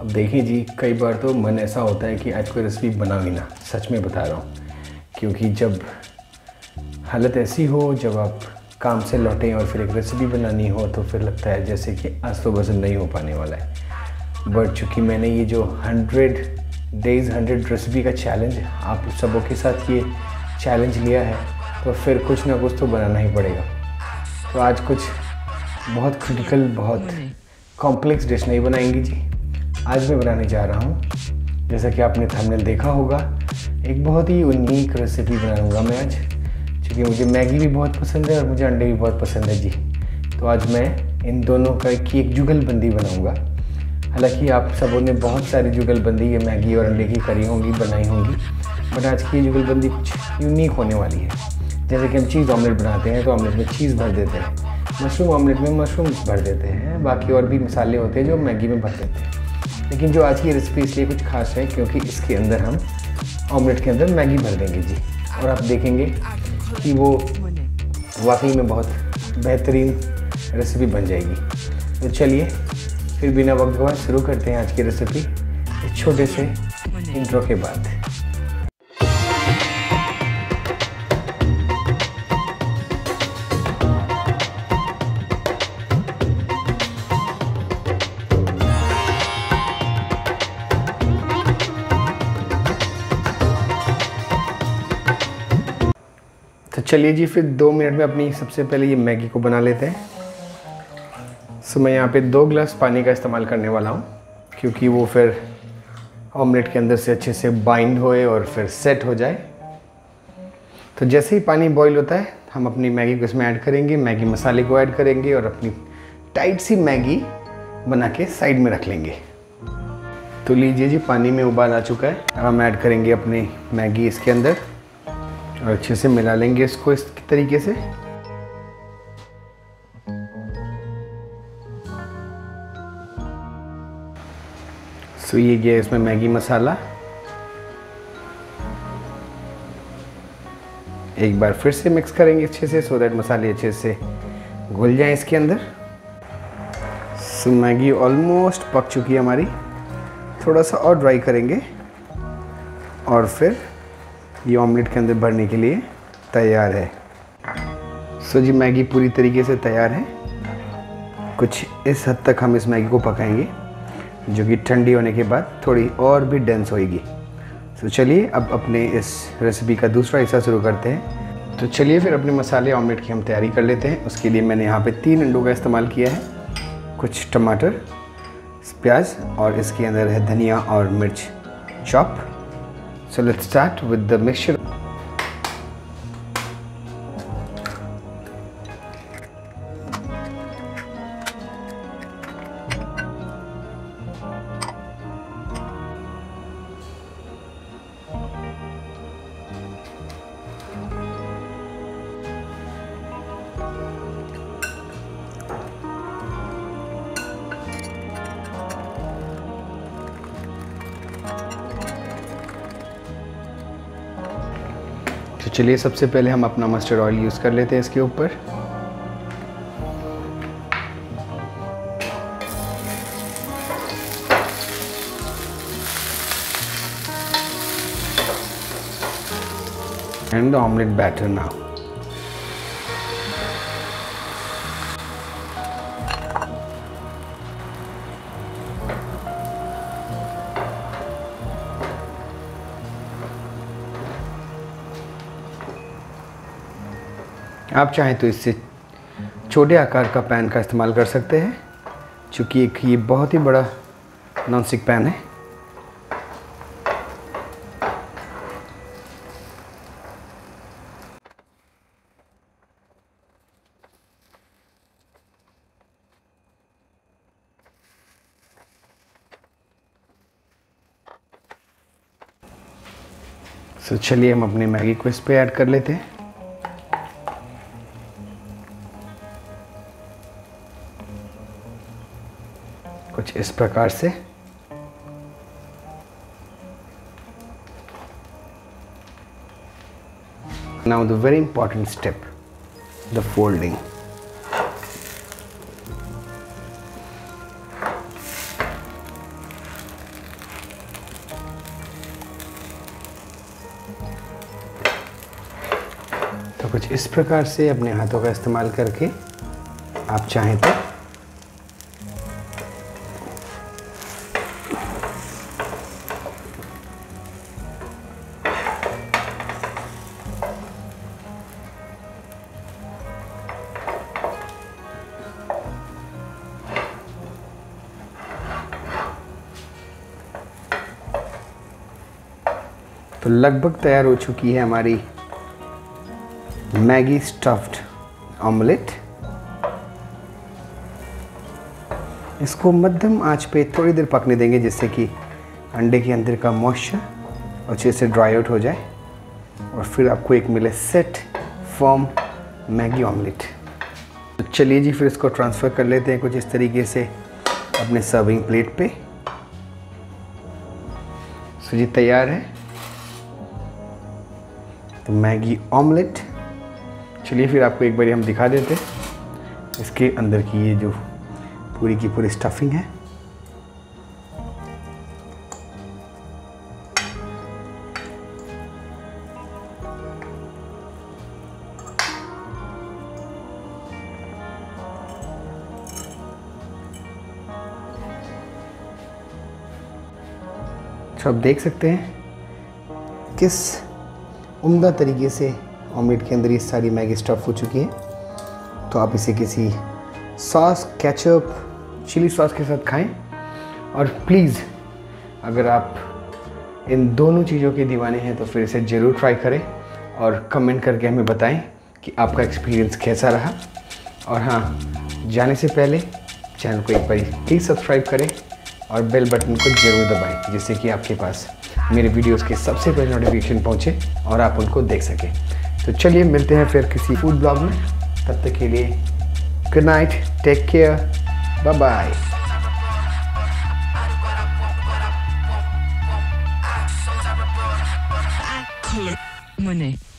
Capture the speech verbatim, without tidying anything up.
अब देखिए जी, कई बार तो मन ऐसा होता है कि आज कोई रेसिपी बना भी ना, सच में बता रहा हूँ, क्योंकि जब हालत ऐसी हो, जब आप काम से लौटें और फिर एक रेसिपी बनानी हो, तो फिर लगता है जैसे कि आज तो बस नहीं हो पाने वाला है। बट चूँकि मैंने ये जो हंड्रेड डेज़ हंड्रेड रेसिपी का चैलेंज, आप सबों के साथ ये चैलेंज लिया है, तो फिर कुछ ना कुछ तो बनाना ही पड़ेगा। तो आज कुछ बहुत क्रिटिकल, बहुत कॉम्प्लेक्स डिश नहीं बनाएंगी जी। आज मैं बनाने जा रहा हूँ, जैसा कि आपने थंबनेल देखा होगा, एक बहुत ही यूनिक रेसिपी बनाऊँगा मैं आज, क्योंकि मुझे मैगी भी बहुत पसंद है और मुझे अंडे भी बहुत पसंद है जी। तो आज मैं इन दोनों का की एक जुगलबंदी बनाऊँगा। हालांकि आप सबों ने बहुत सारी जुगलबंदी ये मैगी और अंडे की करी होंगी, बनाई होंगी, बट आज की जुगलबंदी कुछ यूनिक होने वाली है। जैसे कि हम चीज़ ऑमलेट बनाते हैं तो ऑमलेट में चीज़ भर देते हैं, मशरूम ऑमलेट में मशरूम भर देते हैं, बाकी और भी मसाले होते हैं जो मैगी में भर देते हैं। लेकिन जो आज की रेसिपी इसलिए कुछ खास है क्योंकि इसके अंदर हम ऑमलेट के अंदर मैगी भर देंगे जी, और आप देखेंगे कि वो वाकई में बहुत बेहतरीन रेसिपी बन जाएगी। तो चलिए फिर बिना वक्त गवाए शुरू करते हैं आज की रेसिपी, एक छोटे से इंट्रो के बाद। चलिए जी, फिर दो मिनट में अपनी सबसे पहले ये मैगी को बना लेते हैं। सो मैं यहाँ पे दो गिलास पानी का इस्तेमाल करने वाला हूँ, क्योंकि वो फिर ऑमलेट के अंदर से अच्छे से बाइंड होए और फिर सेट हो जाए। तो जैसे ही पानी बॉईल होता है, हम अपनी मैगी को इसमें ऐड करेंगे, मैगी मसाले को ऐड करेंगे और अपनी टाइट सी मैगी बना के साइड में रख लेंगे। तो लीजिए जी, पानी में उबाल आ चुका है, अब हम ऐड करेंगे अपनी मैगी इसके अंदर और अच्छे से मिला लेंगे इसको इस तरीके से। सो ये गया इसमें मैगी मसाला। एक बार फिर से मिक्स करेंगे अच्छे से, सो दैट मसाले अच्छे से घुल जाएं इसके अंदर। सो मैगी ऑलमोस्ट पक चुकी है हमारी, थोड़ा सा और ड्राई करेंगे और फिर ये ऑमलेट के अंदर भरने के लिए तैयार है। सो जी, मैगी पूरी तरीके से तैयार है। कुछ इस हद तक हम इस मैगी को पकाएंगे, जो कि ठंडी होने के बाद थोड़ी और भी डेंस होएगी। सो चलिए अब अपने इस रेसिपी का दूसरा हिस्सा शुरू करते हैं। तो चलिए फिर अपने मसाले ऑमलेट की हम तैयारी कर लेते हैं। उसके लिए मैंने यहाँ पे तीन अंडों का इस्तेमाल किया है, कुछ टमाटर, प्याज और इसके अंदर है धनिया और मिर्च chop. So let's start with the mixture. तो चलिए सबसे पहले हम अपना मस्टर्ड ऑयल यूज़ कर लेते हैं इसके ऊपर। And the omelette batter now. आप चाहें तो इससे छोटे आकार का पैन का इस्तेमाल कर सकते हैं, चूँकि एक ये बहुत ही बड़ा नॉनस्टिक पैन है। सो चलिए हम अपने मैगी को इस पे ऐड कर लेते हैं। कुछ इस प्रकार से। Now the very important step, the folding. तो कुछ इस प्रकार से अपने हाथों का इस्तेमाल करके आप चाहें तो तो लगभग तैयार हो चुकी है हमारी मैगी स्टफ्ड ऑमलेट। इसको मध्यम आंच पे थोड़ी देर पकने देंगे जिससे कि अंडे के अंदर का मॉइस्चर अच्छे से ड्राई आउट हो जाए और फिर आपको एक मिले सेट फॉर्म मैगी ऑमलेट। तो चलिए जी फिर इसको ट्रांसफ़र कर लेते हैं कुछ इस तरीके से अपने सर्विंग प्लेट पे। सो जी तैयार है तो मैगी ऑमलेट। चलिए फिर आपको एक बार हम दिखा देते हैं इसके अंदर की ये जो पूरी की पूरी स्टफिंग है। तो आप देख सकते हैं किस उम्दा तरीके से ऑमलेट के अंदर ये सारी मैगी स्टफ हो चुकी है। तो आप इसे किसी सॉस, केचप, चिली सॉस के साथ खाएं। और प्लीज़ अगर आप इन दोनों चीज़ों के दीवाने हैं तो फिर इसे ज़रूर ट्राई करें और कमेंट करके हमें बताएं कि आपका एक्सपीरियंस कैसा रहा। और हाँ, जाने से पहले चैनल को एक बार प्लीज़ सब्सक्राइब करें और बेल बटन को ज़रूर दबाएं जिससे कि आपके पास मेरे वीडियोस के सबसे पहले नोटिफिकेशन पहुंचे और आप उनको देख सकें। तो चलिए मिलते हैं फिर किसी फूड ब्लॉग में। तब तक के लिए good night, take care, bye bye. मने